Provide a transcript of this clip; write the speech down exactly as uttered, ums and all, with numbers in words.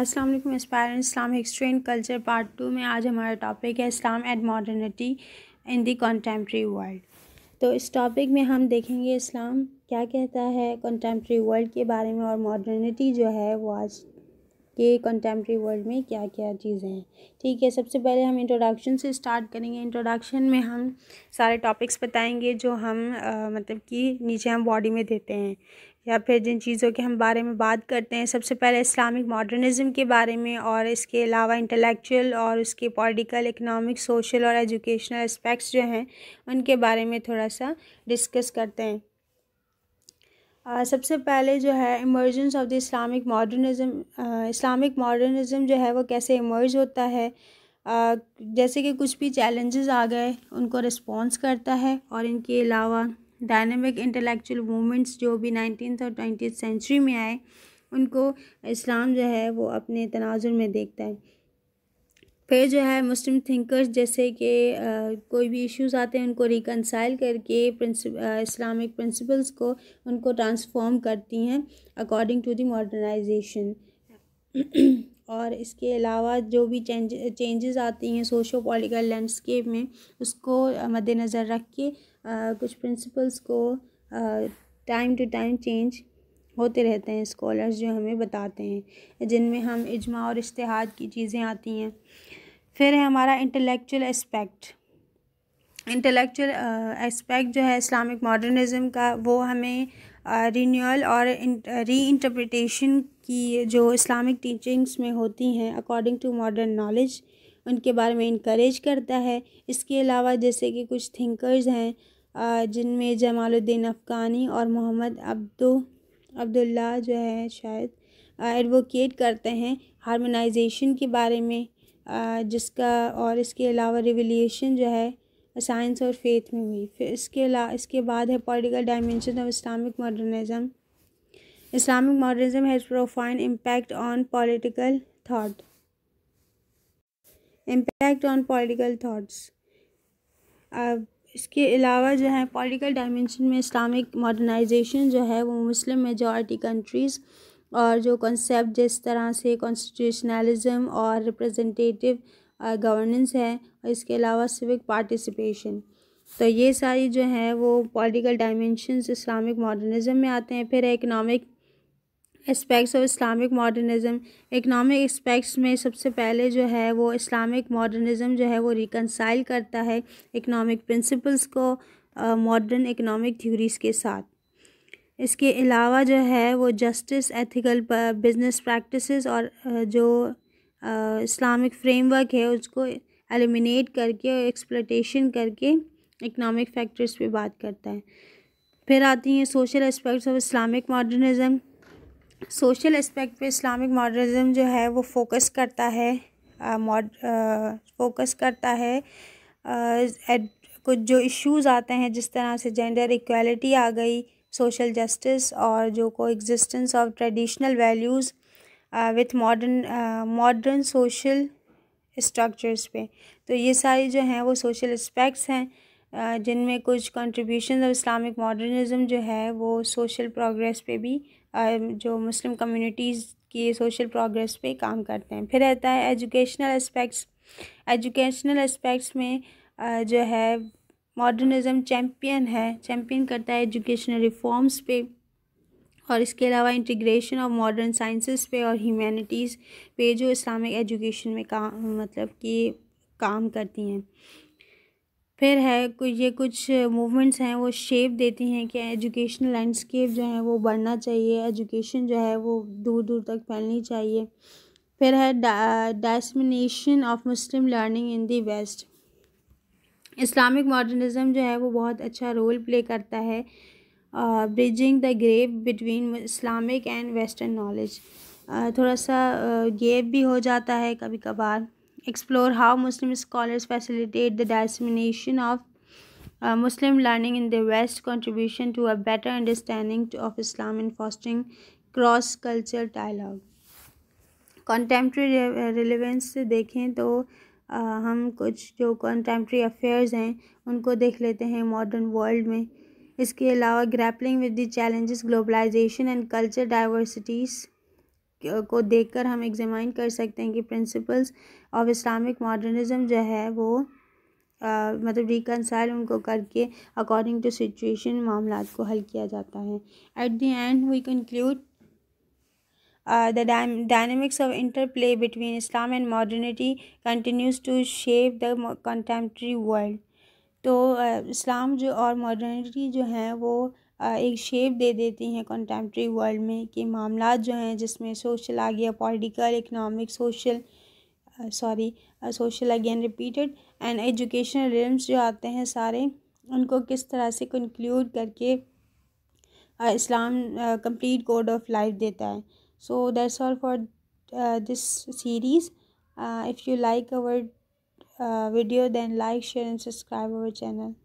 अस्सलाम वालेकुम aspirant Islam history and culture part two में आज हमारा टॉपिक है Islam and modernity in the contemporary world. तो इस टॉपिक में हम देखेंगे इस्लाम क्या कहता है कंटेम्प्रेरी वर्ल्ड के बारे में और मॉडर्निटी जो है वो आज के कंटेम्प्रेरी वर्ल्ड में क्या क्या चीज़ें हैं। ठीक है, सबसे पहले हम इंट्रोडक्शन से स्टार्ट करेंगे। इंट्रोडक्शन में हम सारे टॉपिक्स बताएंगे जो हम आ, मतलब कि नीचे हम बॉडी में देते हैं या फिर जिन चीज़ों के हम बारे में बात करते हैं। सबसे पहले इस्लामिक मॉडर्निज्म के बारे में और इसके अलावा इंटेलेक्चुअल और उसके पॉलिटिकल, इकनॉमिक, सोशल और एजुकेशनल एस्पेक्ट्स जो हैं उनके बारे में थोड़ा सा डिस्कस करते हैं। आ, सबसे पहले जो है emergence of the Islamic modernism. Islamic modernism जो है वो कैसे इमर्ज होता है, आ, जैसे कि कुछ भी चैलेंजेस आ गए उनको रिस्पॉन्स करता है और इनके अलावा डायनामिक इंटेलेक्चुअल मूवमेंट्स जो भी नाइनटीन्थ और ट्वेंटीथ सेंचुरी में आए उनको इस्लाम जो है वो अपने तनाजुर में देखता है। फिर जो है मुस्लिम थिंकर्स जैसे कि कोई भी इश्यूज़ आते हैं उनको रिकनसाइल करके प्रिंसिप इस्लामिक प्रिंसिपल्स को उनको ट्रांसफॉर्म करती हैं अकॉर्डिंग टू द मॉडर्नाइजेशन। और इसके अलावा जो भी चेंज चेंजेस आती हैं सोशो पॉलिटिकल लैंडस्केप में उसको मद्देनज़र रख के आ, कुछ प्रिंसिपल्स को टाइम टू टाइम चेंज होते रहते हैं, स्कॉलर्स जो हमें बताते हैं, जिनमें हम इजमा और इज्तिहाद की चीज़ें आती हैं। फिर है हमारा इंटेलेक्चुअल एस्पेक्ट। इंटेलेक्चुअल एस्पेक्ट जो है इस्लामिक मॉडर्निज्म का वो हमें रिन्यूअल और री इंटरप्रिटेशन की जो इस्लामिक टीचिंग्स में होती हैं अकॉर्डिंग टू मॉडर्न नॉलेज उनके बारे में इनकरेज करता है। इसके अलावा जैसे कि कुछ थिंकर्स हैं जिनमें जमालुद्दीन अफगानी और मोहम्मद अब्दू अब्दुल्ला जो है शायद एडवोकेट करते हैं हार्मोनाइजेशन के बारे में, जिसका और इसके अलावा रिवोल्यूशन जो है साइंस और फेथ में हुई। फिर इसके अला इसके बाद है political dimension of Islamic modernism. Islamic modernism has profound impact on political thought impact on political thoughts. इसके अलावा जो है पॉलिटिकल डायमेंशन में इस्लामिक मॉडर्नाइजेशन जो है वो मुस्लिम मेजॉरिटी कंट्रीज़ और जो कॉन्सेप्ट जिस तरह से कॉन्स्टिट्यूशनलिज्म और रिप्रेजेंटेटिव गवर्नेंस है, और इसके अलावा सिविक पार्टिसिपेशन। तो ये सारी जो है वो पॉलिटिकल डायमेंशंस इस्लामिक मॉडर्निज्म में आते हैं। फिर economic aspects of Islamic modernism. Economic aspects में सबसे पहले जो है वो इस्लामिक मॉडर्निज्म जो है वो रिकनसाइल करता है इकनॉमिक प्रिंसिपल्स को मॉडर्न इकनॉमिक थ्योरीज़ के साथ। इसके अलावा जो है वो जस्टिस, एथिकल बिजनेस प्रैक्टिसेस और जो इस्लामिक uh, फ्रेमवर्क है उसको एलिमिनेट करके और एक्सप्लॉयटेशन करके इकनॉमिक फैक्टर्स पे बात करता है। फिर आती हैं social aspects of Islamic modernism. Social aspect पे इस्लामिक मॉडर्निज्म जो है वो फोकस करता है मॉड uh, फोकस uh, करता है uh, कुछ जो इश्यूज़ आते हैं जिस तरह से जेंडर इक्वालिटी आ गई, सोशल जस्टिस और जो coexistence of traditional values with modern modern social structures पे। तो ये सारी जो हैं वो सोशल एस्पेक्ट्स हैं uh, जिनमें कुछ कंट्रीब्यूशन ऑफ इस्लामिक मॉडर्निज्म जो है वो सोशल प्रोग्रेस पे भी uh, जो मुस्लिम कम्युनिटीज़ की सोशल प्रोग्रेस पे काम करते हैं। फिर रहता है एजुकेशनल एस्पेक्ट्स। एजुकेशनल एस्पेक्ट्स में uh, जो है मॉडर्निज्म चैम्पियन है चैम्पियन करता है एजुकेशनल रिफॉर्म्स पे और इसके अलावा इंटीग्रेशन ऑफ मॉडर्न साइंसेस पे और ह्यूमैनिटीज़ पे जो इस्लामिक एजुकेशन में काम मतलब कि काम करती हैं। फिर है कुछ ये कुछ मूवमेंट्स हैं वो शेप देती हैं कि एजुकेशनल लैंडस्केप जो है वो बढ़ना चाहिए, एजुकेशन जो है वो दूर दूर तक फैलनी चाहिए। फिर है dissemination of Muslim learning in the West. Islamic modernism जो है वो बहुत अच्छा रोल प्ले करता है bridging the gap between Islamic and western knowledge. थोड़ा सा गैप uh, भी हो जाता है कभी कभार। Explore how Muslim scholars facilitate the dissemination of Muslim learning in the West, contribution to a better understanding of Islam and fostering cross culture dialogue. Contemporary relevance से देखें तो Uh, हम कुछ जो कंटेम्प्रेरी अफेयर्स हैं उनको देख लेते हैं मॉडर्न वर्ल्ड में। इसके अलावा grappling with the challenges globalisation and culture diversities को देखकर हम एग्जामिन कर सकते हैं कि प्रिंसिपल्स ऑफ इस्लामिक मॉडर्निज़म जो है वो आ, मतलब रिकनसाइल उनको करके अकॉर्डिंग टू सिचुएशन मामला को हल किया जाता है। At the end we conclude the dynamics of interplay between Islam and modernity continues to shape the contemporary world. तो uh, इस्लाम जो और मॉडर्निटी जो है वो uh, एक शेप दे देती हैं कंटेम्प्रेरी वर्ल्ड में कि मामला जो हैं जिसमें सोशल आ गया, political, economic, social sorry social again repeated and educational realms जो आते हैं सारे, उनको किस तरह से कंक्लूड करके uh, Islam complete code of life देता है। So that's all for this series. If you like our Uh, video, then like, share and subscribe our channel.